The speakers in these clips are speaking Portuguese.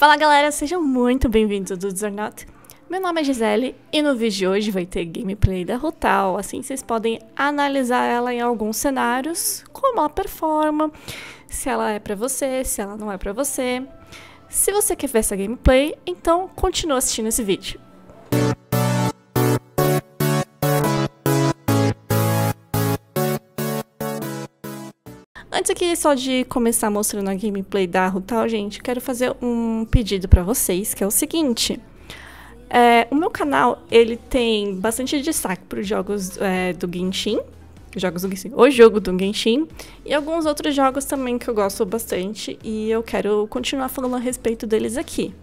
Fala galera, sejam muito bem-vindos do Desornato. Meu nome é Gisele e no vídeo de hoje vai ter gameplay da Hu Tao. Assim vocês podem analisar ela em alguns cenários, como ela performa, se ela é pra você, se ela não é pra você. Se você quer ver essa gameplay, então continua assistindo esse vídeo. Antes aqui só de começar mostrando a gameplay da Hu Tao, gente, quero fazer um pedido pra vocês, que é o seguinte. O meu canal, ele tem bastante destaque pros jogos do Genshin, o jogo do Genshin, e alguns outros jogos também que eu gosto bastante, e eu quero continuar falando a respeito deles aqui.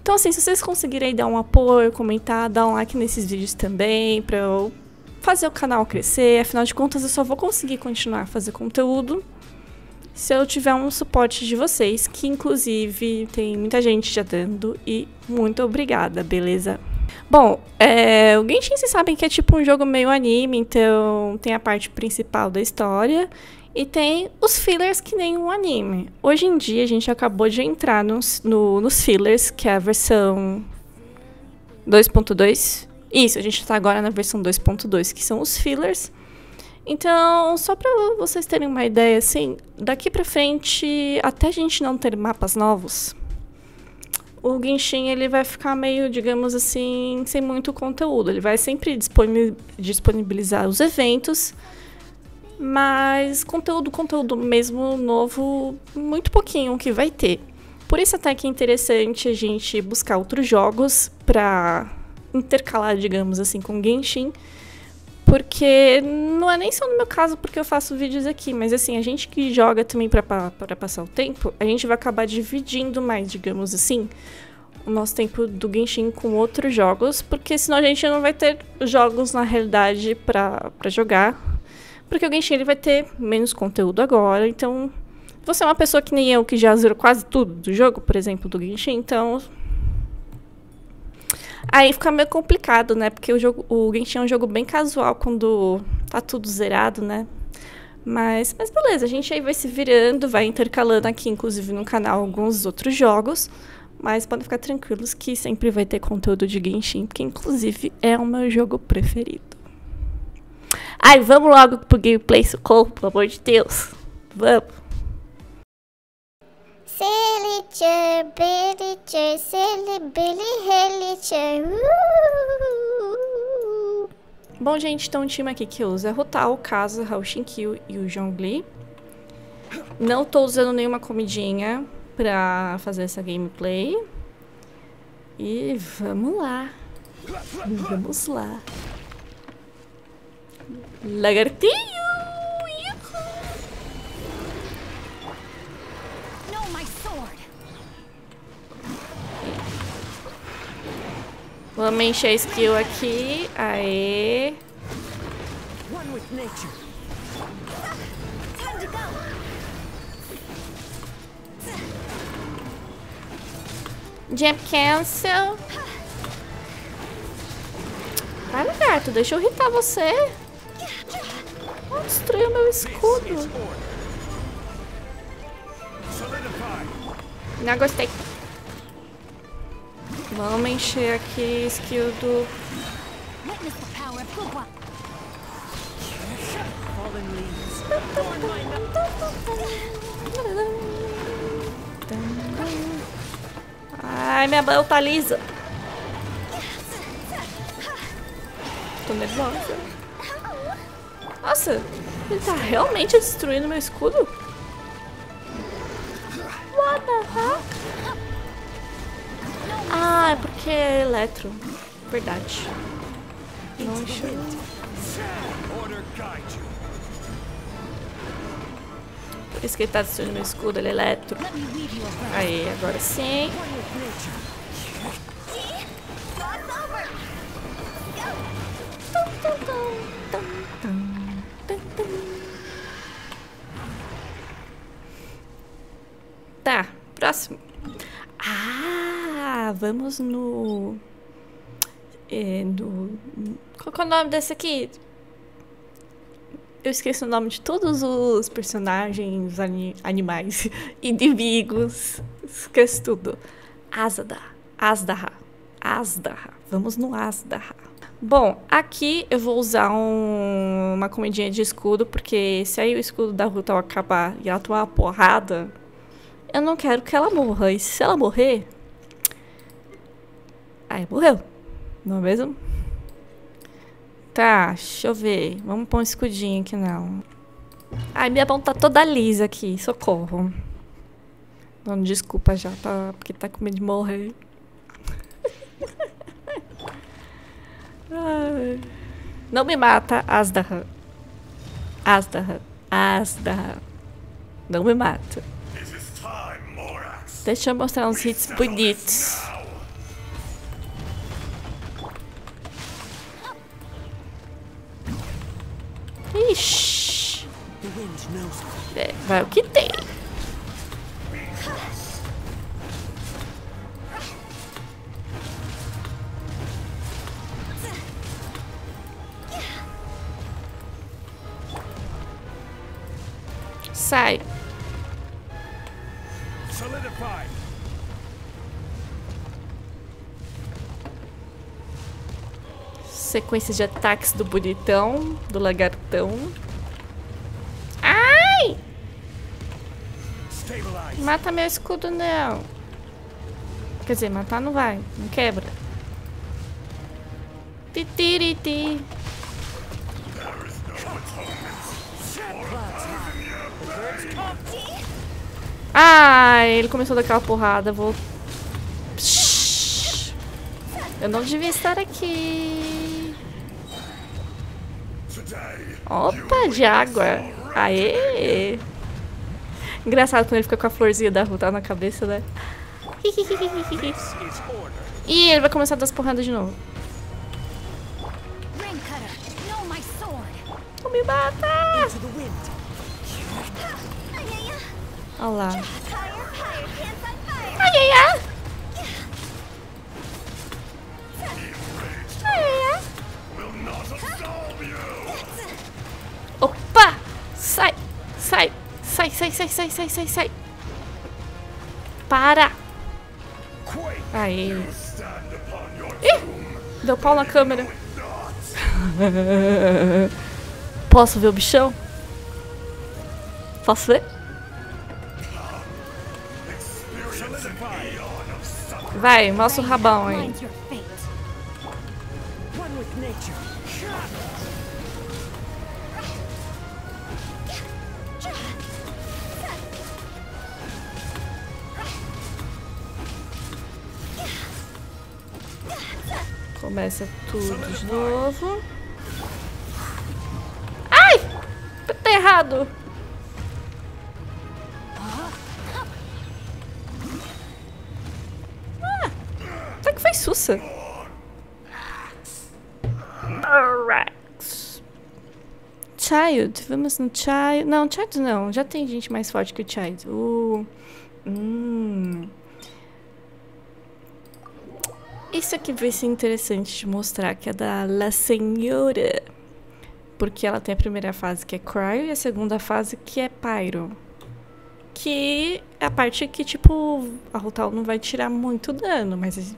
Então assim, se vocês conseguirem dar um apoio, comentar, dar um like nesses vídeos também, pra eu fazer o canal crescer, afinal de contas eu só vou conseguir continuar a fazer conteúdo se eu tiver um suporte de vocês, que inclusive tem muita gente já dando, e muito obrigada, beleza? Bom, o Genshin, vocês sabem que é tipo um jogo meio anime, então tem a parte principal da história e tem os fillers que nem um anime. Hoje em dia a gente acabou de entrar nos fillers, que é a versão 2.2. Isso, a gente tá agora na versão 2.2, que são os fillers. Então, só pra vocês terem uma ideia, assim, daqui pra frente, até a gente não ter mapas novos, o Genshin, ele vai ficar meio, digamos assim, sem muito conteúdo. Ele vai sempre disponibilizar os eventos, mas conteúdo mesmo novo, muito pouquinho que vai ter. Por isso até que é interessante a gente buscar outros jogos pra intercalar, digamos assim, com Genshin, porque não é nem só no meu caso, porque eu faço vídeos aqui, mas assim, a gente que joga também para passar o tempo, a gente vai acabar dividindo mais, digamos assim, o nosso tempo do Genshin com outros jogos, porque senão a gente não vai ter jogos na realidade para jogar, porque o Genshin ele vai ter menos conteúdo agora. Então, você é uma pessoa que nem eu, que já zerou quase tudo do jogo, por exemplo, do Genshin, então aí fica meio complicado, né? Porque o Genshin é um jogo bem casual quando tá tudo zerado, né? Mas beleza, a gente aí vai se virando, vai intercalando aqui, inclusive no canal, alguns outros jogos. Mas podem ficar tranquilos que sempre vai ter conteúdo de Genshin, porque inclusive é o meu jogo preferido. Ai, vamos logo pro gameplay, socorro, pelo amor de Deus. Vamos! Selicher, Belicher, Celebili, Relicher. Bom, gente, então o time aqui que usa é Hu Tao, Kazuha, o Shinkyu e o Zhongli. Não tô usando nenhuma comidinha pra fazer essa gameplay. E vamos lá. Vamos lá. Lagartinho! Vamos encher a skill aqui. Aê. Jump cancel. Vai, lagarto. Deixa eu irritar você. Vou destruir o meu escudo. Não gostei. Vamos encher aqui a skill do... Ai, minha mão tá lisa. Tô nervosa. Nossa, ele tá realmente destruindo meu escudo? What the heck? Ah, é porque é eletro. Verdade. Não enxergo. Por isso que ele tá destruindo meu escudo, ele é eletro. Aí, agora sim. Tá, próximo. Ah, vamos no... Qual que é o nome desse aqui? Eu esqueço o nome de todos os personagens, animais, inimigos. Esqueço tudo. Azdaha. Vamos no Azdaha. Bom, aqui eu vou usar uma comidinha de escudo, porque se aí o escudo da Hu Tao acabar e ela tomar uma porrada, eu não quero que ela morra. E se ela morrer... Aí, morreu. Não é mesmo? Tá, deixa eu ver. Vamos pôr um escudinho aqui, não. Ai, minha mão tá toda lisa aqui. Socorro. Não, desculpa já, tá, porque tá com medo de morrer. Ai. Não me mata, Azdaha. Não me mata. Deixa eu mostrar uns hits bonitos. Ixi. É, vai o que tem. Sai. Sequência de ataques do bonitão, do lagartão. Ai! Mata meu escudo, não. Quer dizer, matar não vai, não quebra. Titiriti. Ai, ele começou daquela porrada. Vou. Psh, eu não devia estar aqui. Opa, de água. Aê! Engraçado quando ele fica com a florzinha da Hu Tao na cabeça, né? Ih, ele vai começar a dar as porradas de novo. Não me mata! Olha lá. Ai, ai, ai. Ai, ai. Opa! Sai! Sai! Sai, sai, sai, sai, sai, sai, sai! Para! Aí. Ih! Deu pau na câmera. Posso ver o bichão? Posso ver? Vai, mostra o rabão aí. Começa tudo de novo. Ai! Tá errado! Sussa. Childe, vamos no Childe. Não, Childe não. Já tem gente mais forte que o Childe. Isso aqui vai ser interessante de mostrar, que é da La Signora. Porque ela tem a primeira fase, que é Cryo, e a segunda fase, que é Pyro. Que é a parte que, tipo, a Hu Tao não vai tirar muito dano, mas...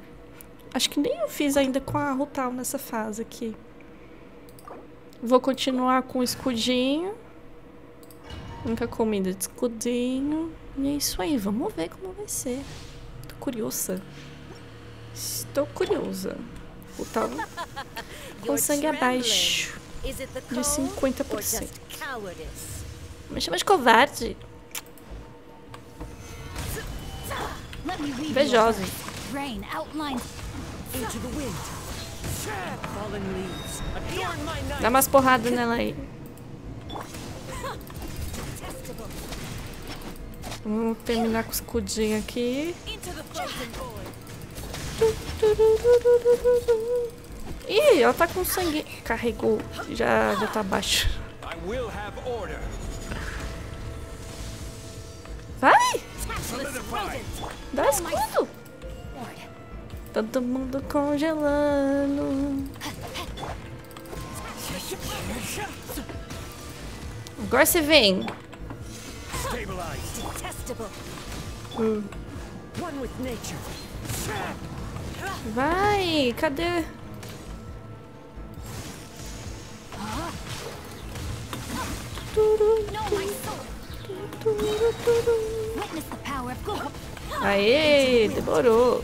Acho que nem eu fiz ainda com a Hu Tao nessa fase aqui. Vou continuar com o escudinho. Nunca comida de escudinho. E é isso aí, vamos ver como vai ser. Tô curiosa. Estou curiosa. Hu Tao com sangue abaixo de 50%. Me chama de covarde. Invejosa. Dá umas porradas nela aí. Vamos terminar com o escudinho aqui. Ih, ela tá com sangue. Carregou. Já tá baixo. Vai! Dá escudo! Todo mundo congelando. Agora você vem. Vai, cadê? Aê, demorou.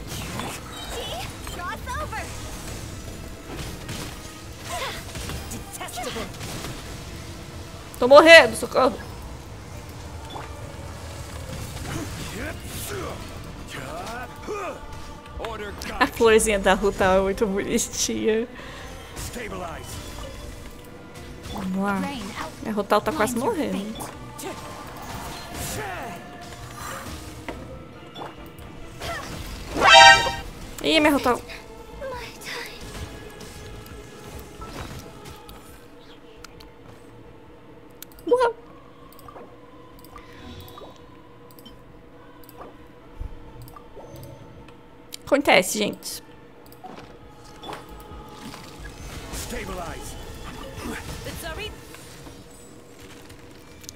Tô morrendo, socorro. A florzinha da Hu Tao é muito bonitinha. Vamos lá. A Hu Tao tá quase morrendo. Ih, minha Hu Tao. Morreu. Acontece, gente.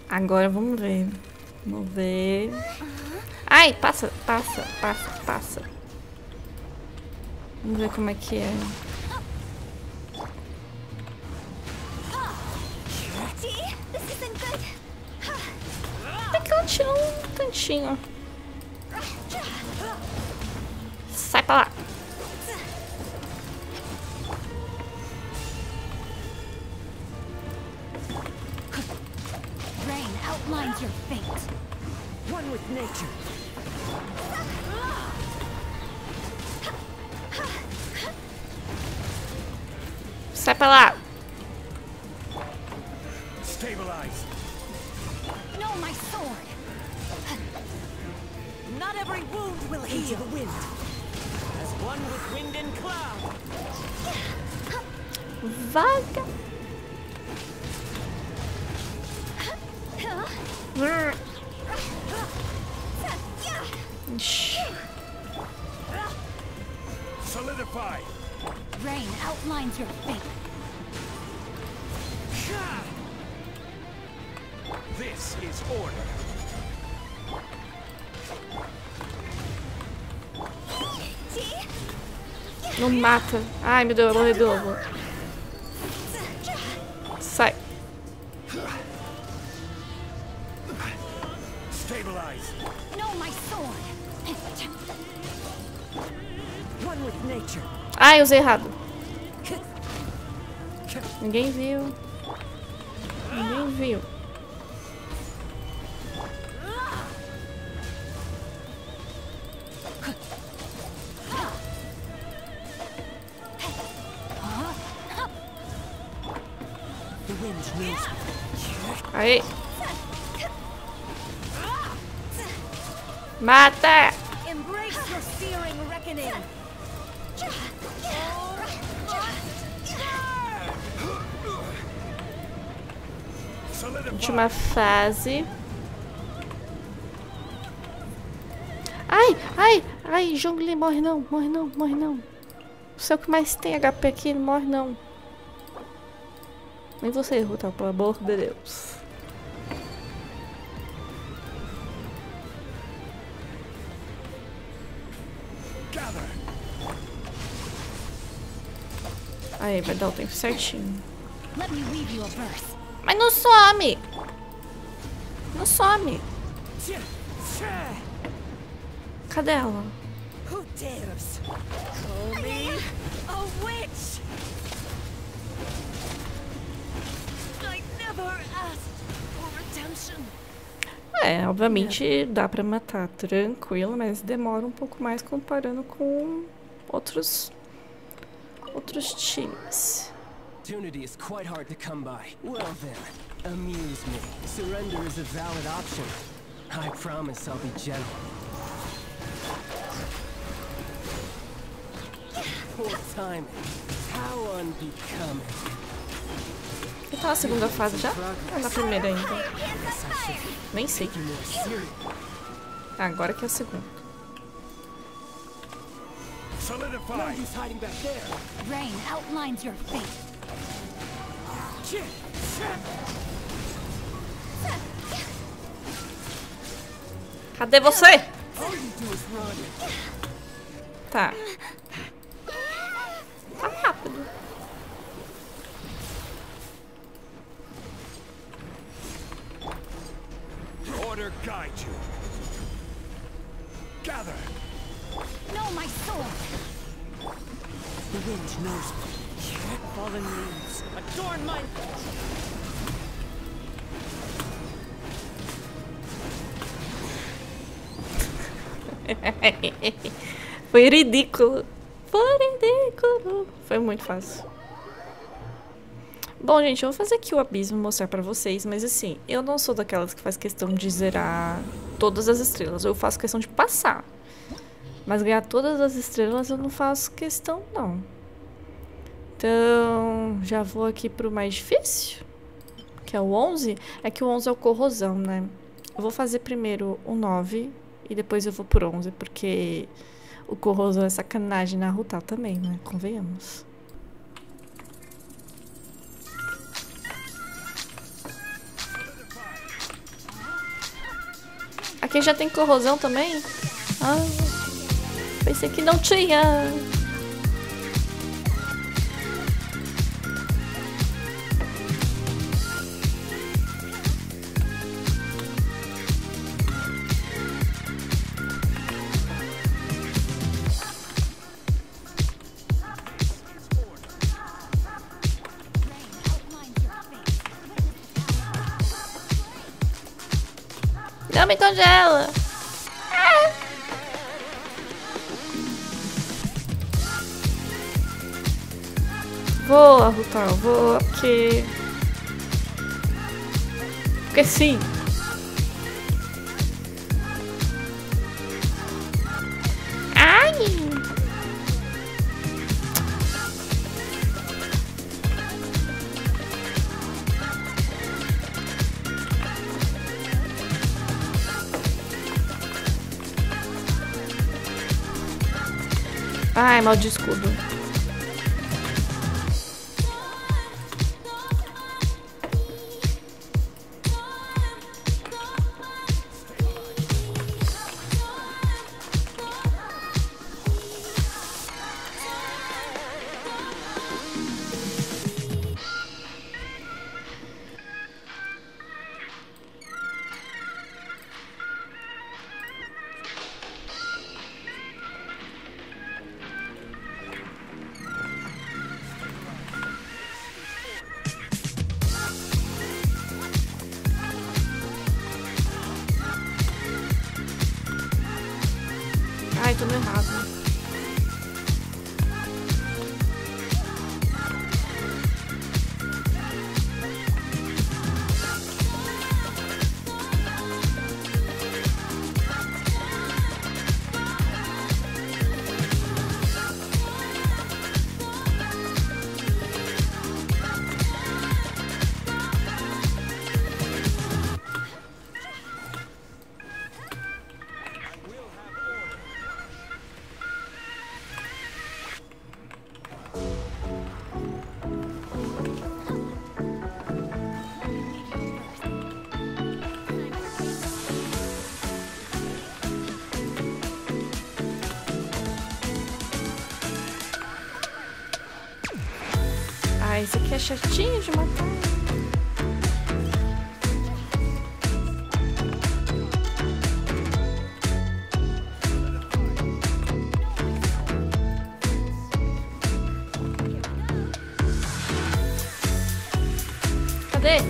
Agora vamos ver. Vamos ver. Ai, passa, passa, passa, passa. Vamos ver como é que é. Tem que ela tirou um tantinho. Sai pra lá. Sai pra lá. Vaga. Solidify. Rain outlines your fate. This is order. Não mata. Ai, meu Deus, eu morri de novo. Sai. Stabilize. Ai, usei errado. Ninguém viu. Ninguém viu. Aí. Mata. Última fase. Ai, ai, ai, Zhongli, morre não, morre não, morre não. O seu que mais tem HP aqui, não morre não. Nem você, Hu Tao, pelo amor de Deus. Aí, vai dar o tempo certinho. Mas não some! Não some! Cadê ela? Who dares? Call me a witch! I never asked for redemption. É, obviamente dá pra matar tranquilo, mas demora um pouco mais comparando com outros times. Opportunity is quite hard to come by. Well then, amuse me. Surrender is a valid option. I promise I'll be gentle. Poor timing. How unbecoming. E tá na segunda fase já? Ou na primeira ainda? Nem sei. Ah, agora que é a segunda. Solidify. Rain outlines your fate. Cadê você? Tá. Tá rápido. Order guide you. Gather. No, my sword. The wind knows me. Fallen leaves. Adorn my. Foi ridículo. Foi ridículo. Foi muito fácil. Bom, gente, eu vou fazer aqui o abismo, mostrar pra vocês. Mas assim, eu não sou daquelas que faz questão de zerar todas as estrelas. Eu faço questão de passar. Mas ganhar todas as estrelas eu não faço questão, não. Então, já vou aqui pro mais difícil, que é o 11. É que o 11 é o corrosão, né? Eu vou fazer primeiro o 9. E depois eu vou por 11, porque o corrosão é sacanagem na Hu Tao também, né? Convenhamos. Aqui já tem corrosão também? Ah, pensei que não tinha. Não me congela! Ah. Voa, Hu Tao, voa, porque... Porque sim! Ai! Ai, mal de escudo. Ai, tô meio errado. Ah, esse aqui é chatinho de matar. Cadê?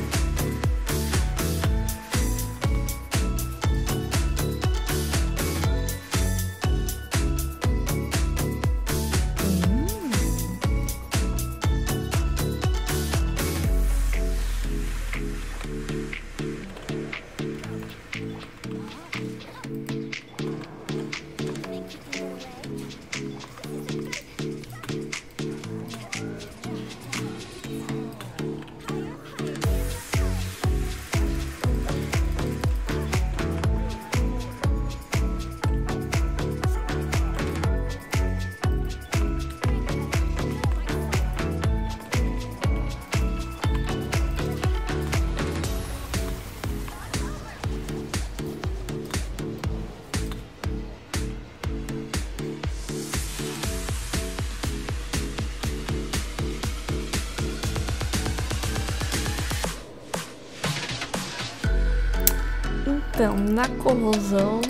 Então, na corrosão,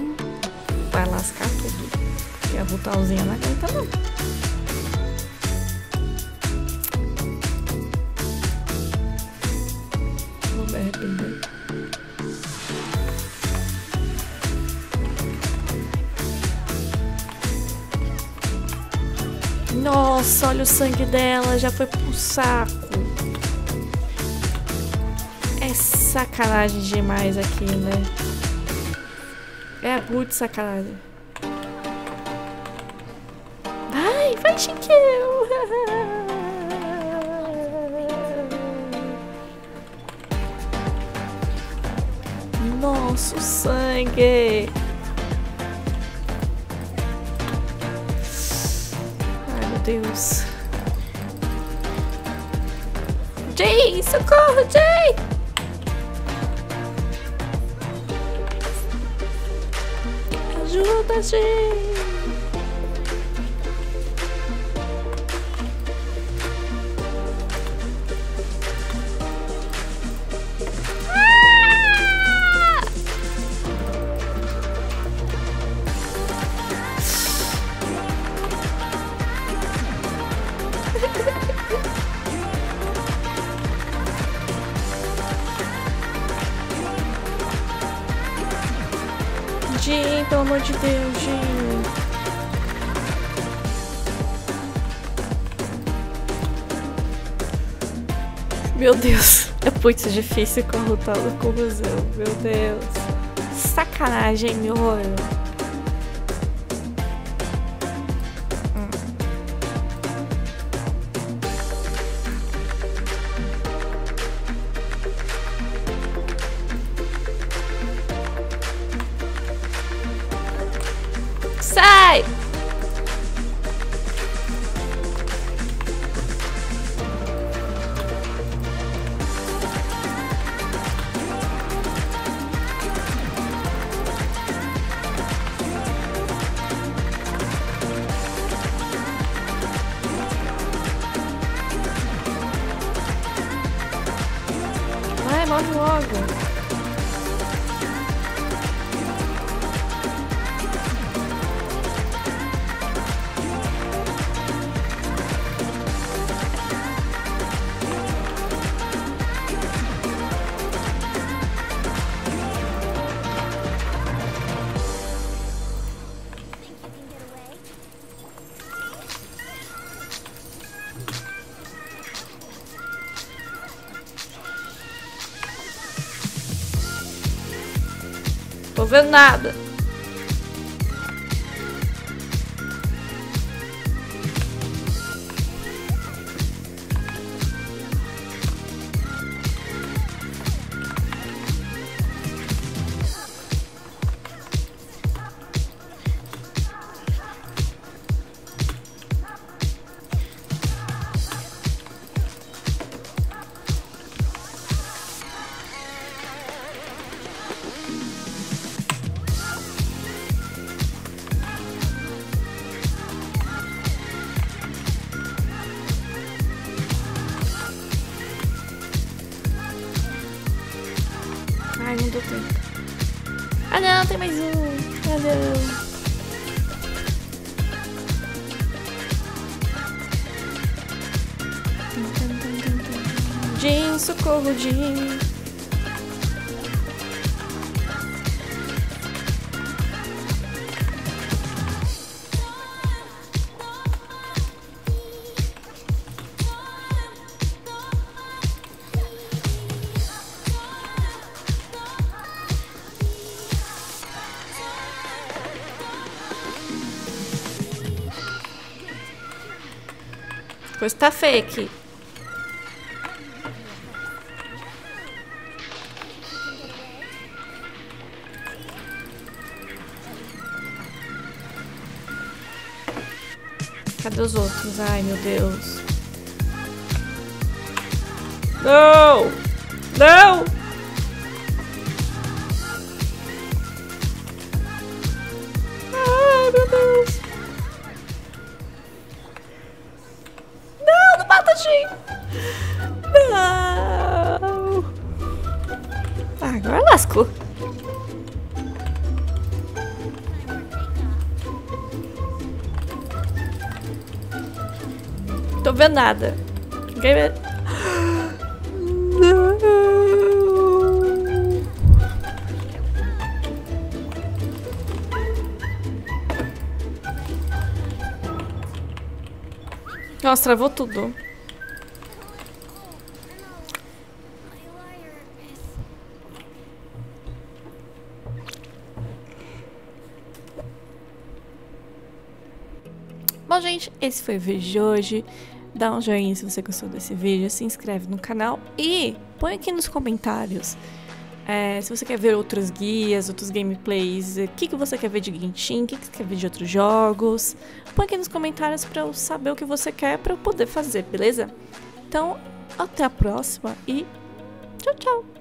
vai lascar tudo. Porque a Hu Taozinha não aguenta não. Nossa, olha o sangue dela, já foi pro saco. É sacanagem demais aqui, né? É a Hu de sacanagem. Vai, vai, Chiquinho! Nossa, o sangue! Deus. Jay, socorro, Jay! Ajuda, Jay! Ah! Jin, pelo amor de Deus, Jin. Meu Deus, é muito difícil com a Hu Tao da corrosão, meu Deus. Sacanagem, meu olho. Sai! Vai, morre logo! Tô vendo nada. Ai, não deu tempo. Ah não, tem mais um. Ah não. Jin, socorro, Jin. Coisa tá feia aqui. Cadê os outros? Ai, meu Deus. Não! Não! Ai, meu Deus. Não! Agora lascou. tô vendo nada. Ninguém vê. Não. Nossa, travou tudo. Bom, gente, esse foi o vídeo de hoje. Dá um joinha se você gostou desse vídeo, se inscreve no canal e põe aqui nos comentários se você quer ver outros guias, outros gameplays, o que você quer ver de Genshin, o que você quer ver de outros jogos. Põe aqui nos comentários pra eu saber o que você quer pra eu poder fazer, beleza? Então, até a próxima e tchau, tchau!